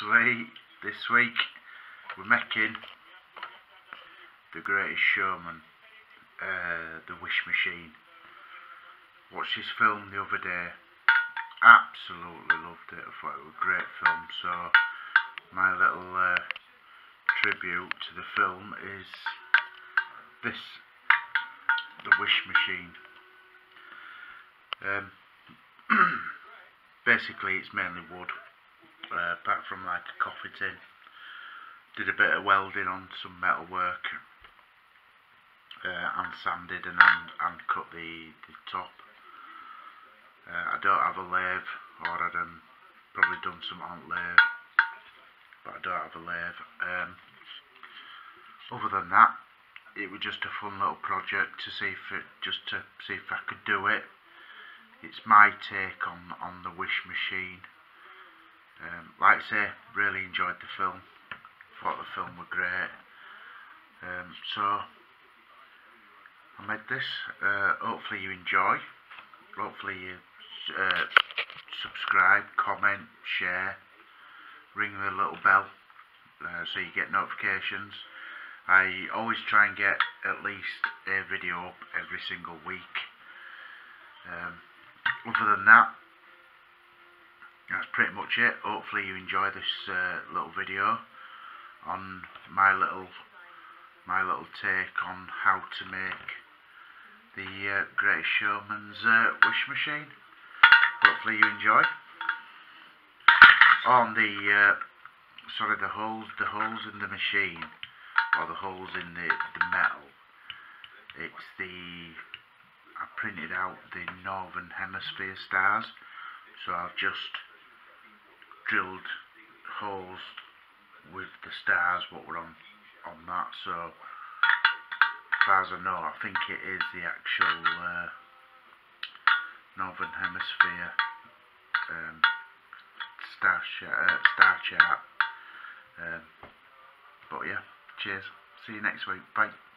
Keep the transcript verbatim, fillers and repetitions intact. three this week. We're making The Greatest Showman, uh, The Wish Machine. Watched this film the other day, absolutely loved it. I thought it was a great film, so my little uh, tribute to the film is this, The Wish Machine. Um, basically it's mainly wood, uh, apart from like a coffee tin. Did a bit of welding on some metal work, uh, and sanded and hand, hand cut the, the top. Uh, I don't have a lathe, or I'd um, probably done some on lathe, but I don't have a lathe. Um, other than that, it was just a fun little project to see if it, just to see if I could do it. It's my take on on The Wish Machine. Um, like I say, really enjoyed the film. Thought the film was great. Um, so I made this. Uh, hopefully you enjoy. Hopefully you uh, subscribe, comment, share, ring the little bell uh, so you get notifications. I always try and get at least a video up every single week. Um, other than that, that's pretty much it. Hopefully you enjoy this uh, little video on my little my little take on how to make the uh, Greatest Showman's uh, Wish Machine. Hopefully you enjoy. On the uh, sorry, the holes, the holes in the machine, or the holes in the, the metal. It's the I printed out the Northern Hemisphere stars, so I've just drilled holes with the stars what were on on that. So as far as I know, I think it is the actual uh, Northern Hemisphere um, star, uh, star chart. Um, but yeah, cheers. See you next week. Bye.